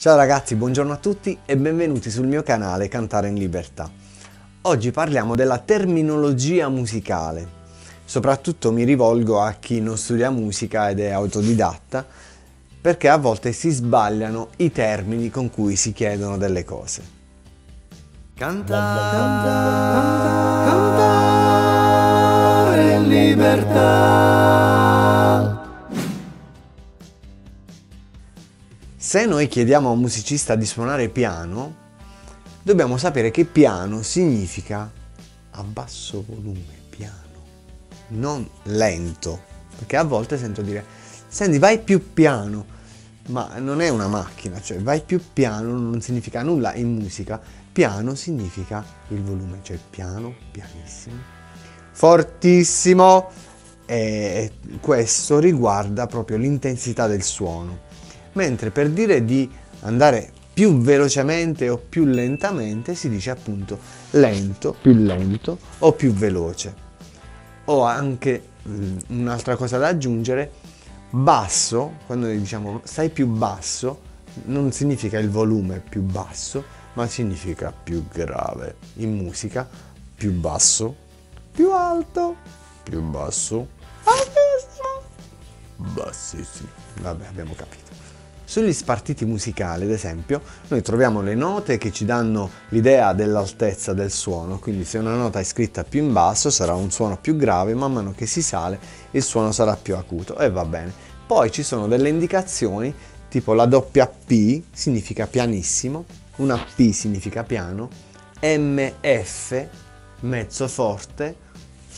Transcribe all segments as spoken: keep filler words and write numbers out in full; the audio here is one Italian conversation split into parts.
Ciao ragazzi, buongiorno a tutti e benvenuti sul mio canale Cantare in Libertà. Oggi parliamo della terminologia musicale. Soprattutto mi rivolgo a chi non studia musica ed è autodidatta, perché a volte si sbagliano i termini con cui si chiedono delle cose. Cantare, cantare, cantare in libertà. Se noi chiediamo a un musicista di suonare piano, dobbiamo sapere che piano significa a basso volume, piano, non lento. Perché a volte sento dire, senti vai più piano, ma non è una macchina, cioè vai più piano non significa nulla in musica. Piano significa il volume, cioè piano, pianissimo, fortissimo, e questo riguarda proprio l'intensità del suono. Mentre per dire di andare più velocemente o più lentamente si dice appunto lento, più lento o più veloce. Ho anche un'altra cosa da aggiungere: basso, quando diciamo stai più basso non significa il volume più basso, ma significa più grave. In musica più basso, più alto, più basso, altissimo, bassissimo. Vabbè, abbiamo capito. Sugli spartiti musicali, ad esempio, noi troviamo le note che ci danno l'idea dell'altezza del suono, quindi se una nota è scritta più in basso sarà un suono più grave, man mano che si sale il suono sarà più acuto e va bene. Poi ci sono delle indicazioni, tipo la doppia P significa pianissimo, una P significa piano, M F mezzo forte,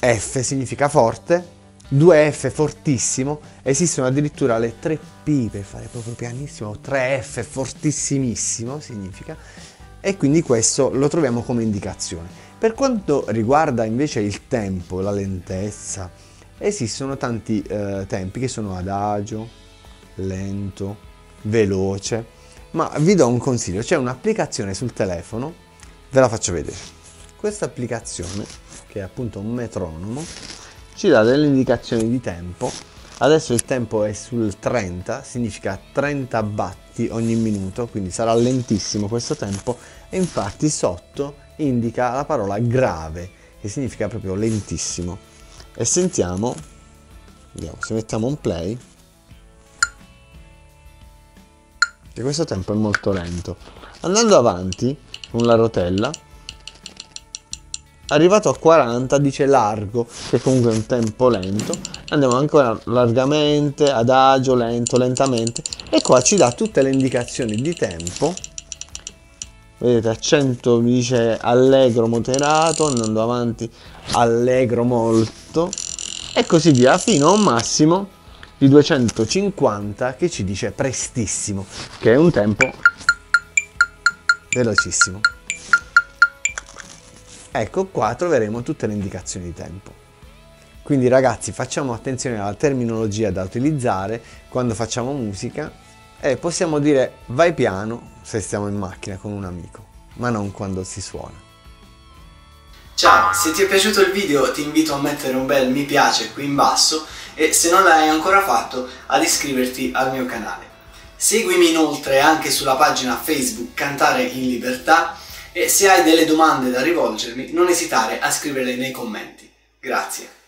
F significa forte, due F fortissimo, esistono addirittura le tre P per fare proprio pianissimo, tre F fortissimissimo significa, e quindi questo lo troviamo come indicazione. Per quanto riguarda invece il tempo, la lentezza, esistono tanti eh, tempi che sono adagio, lento, veloce, ma vi do un consiglio, c'è un'applicazione sul telefono, ve la faccio vedere. Questa applicazione, che è appunto un metronomo, ci dà delle indicazioni di tempo. Adesso il tempo è sul trenta, significa trenta batti ogni minuto, quindi sarà lentissimo questo tempo, e infatti sotto indica la parola grave, che significa proprio lentissimo. E sentiamo, vediamo, se mettiamo un play, che questo tempo è molto lento. Andando avanti con la rotella, arrivato a quaranta dice largo, che comunque è un tempo lento. Andiamo ancora largamente, adagio, lento, lentamente, e qua ci dà tutte le indicazioni di tempo. Vedete, a cento dice allegro moderato, andando avanti allegro molto e così via, fino a un massimo di duecentocinquanta che ci dice prestissimo, che è un tempo velocissimo. Ecco, qua troveremo tutte le indicazioni di tempo. Quindi ragazzi, facciamo attenzione alla terminologia da utilizzare quando facciamo musica, e possiamo dire vai piano se stiamo in macchina con un amico, ma non quando si suona. Ciao, se ti è piaciuto il video ti invito a mettere un bel mi piace qui in basso, e se non l'hai ancora fatto ad iscriverti al mio canale. Seguimi inoltre anche sulla pagina Facebook Cantare in Libertà, e se hai delle domande da rivolgermi non esitare a scriverle nei commenti. Grazie.